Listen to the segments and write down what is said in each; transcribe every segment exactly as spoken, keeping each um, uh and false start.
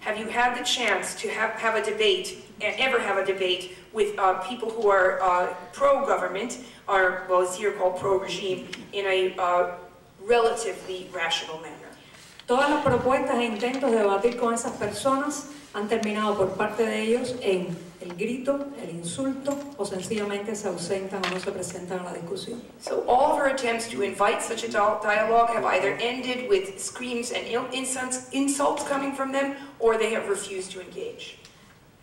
Have you had the chance to have, have a debate, and ever have a debate, with uh, people who are uh, pro-government, or, well, it's here called pro-regime, in a uh, relatively rational manner? Todas las propuestas e intentos de debatir con esas personas han terminado por parte de ellos en el grito, el insulto, o sencillamente se ausentan o no se presentan a la discusión. So all of her attempts to invite such a dialogue have either ended with screams and insults, insults coming from them, or they have refused to engage.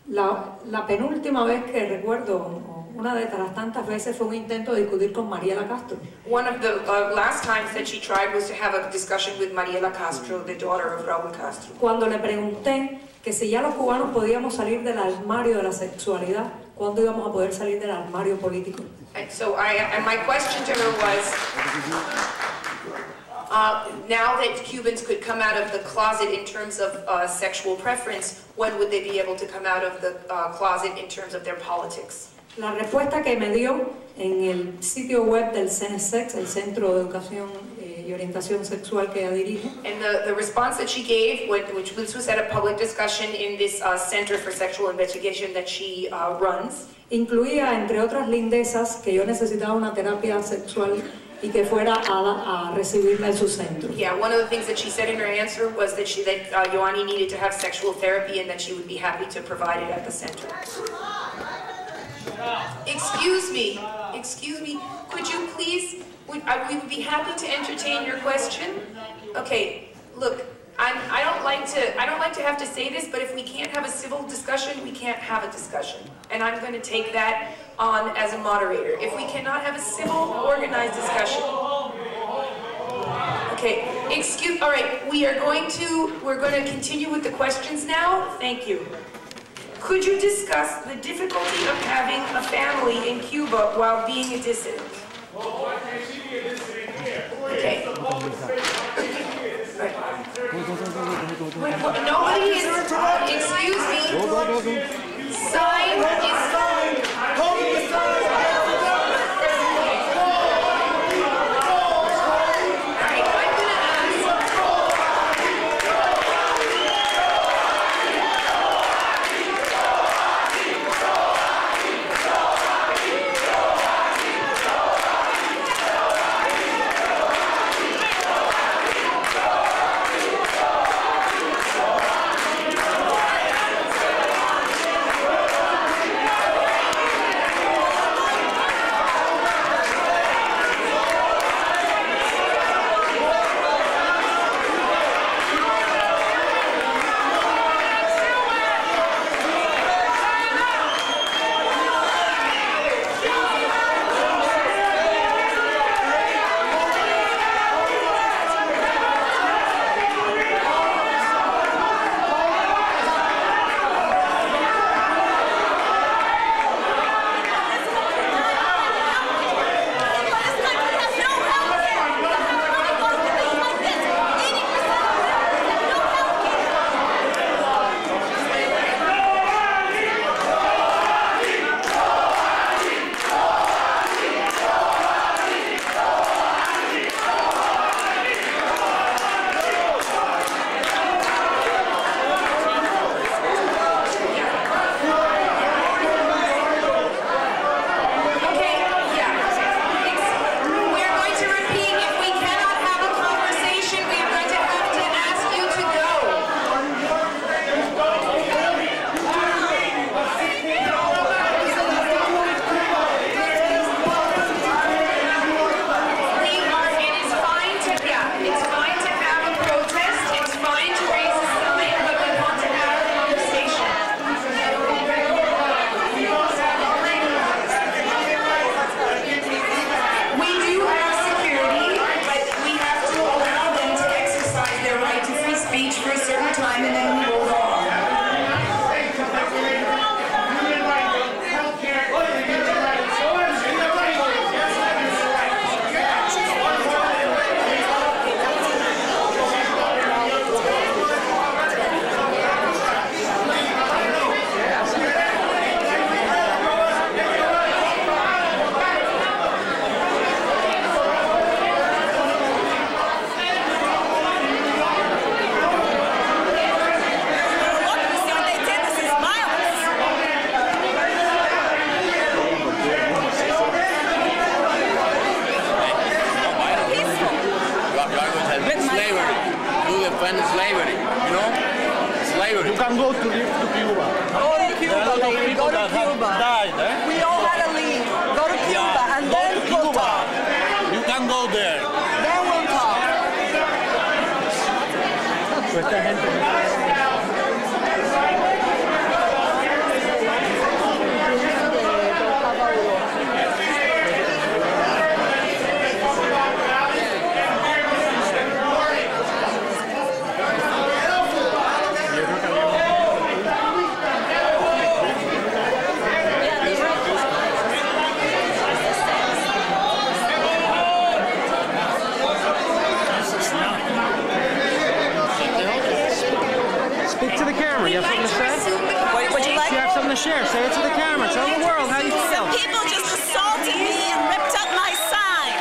La, la penúltima vez que recuerdo, una de las tantas veces, fue un intento de discutir con Mariela Castro. One of the uh, last times that she tried was to have a discussion with Mariela Castro, the daughter of Raúl Castro. Cuando le pregunté que si ya los cubanos podíamos salir del armario de la sexualidad, ¿cuándo íbamos a poder salir del armario político? And so I, and my question to her was, uh, now that Cubans could come out of the closet in terms of uh, sexual preference, when would they be able to come out of the uh, closet in terms of their politics? La respuesta que me dio en el sitio web del CENSEX, el Centro de Educación y Orientación Sexual que ella dirige. And the, the response that she gave, which was at a public discussion in this uh, Center for Sexual Investigation that she uh, runs, incluía, entre otras lindezas, que yo necesitaba una terapia sexual y que fuera a, a recibirla en su centro. Yeah, one of the things that she said in her answer was that she that uh, Yoani needed to have sexual therapy and that she would be happy to provide it at the center. Excuse me, excuse me, could you please, would, I, we would be happy to entertain your question. Okay, look, I'm, I don't like to, I don't like to have to say this, but if we can't have a civil discussion, we can't have a discussion. And I'm going to take that on as a moderator. If we cannot have a civil, organized discussion. Okay, excuse, all right, we are going to, we're going to continue with the questions now. Thank you. Could you discuss the difficulty of having a family in Cuba while being a dissident? Okay. Nobody is. Excuse me. Sign is signed. Hold the sign. All right. I'm gonna ask. You can go to live to Cuba. Go to Cuba, baby. Go to Cuba. Died, eh? We all had to leave. Go to Cuba, yeah. and go then to Cuba. Cuba. You can go there. Then we'll talk. Share, say it to the camera, tell the world how you feel. People just assaulted me and ripped up my sign.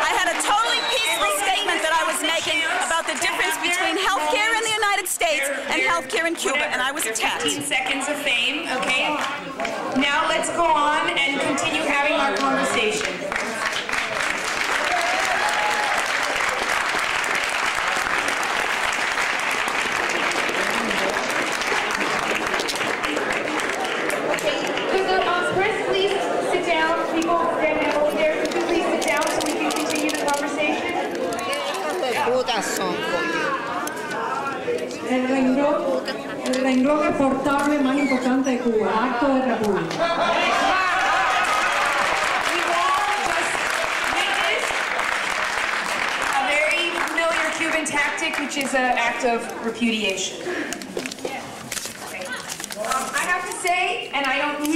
I had a totally peaceful statement that I was making about the difference between healthcare in the United States and healthcare in Cuba, and I was attacked. fifteen seconds of fame, okay? Now let's go on and continue having our conversation. El renglón, el renglón exportable más importante de Cuba, acto de república. We all just witnessed a very familiar Cuban tactic, which is an act of repudiation. I have to say, and I don't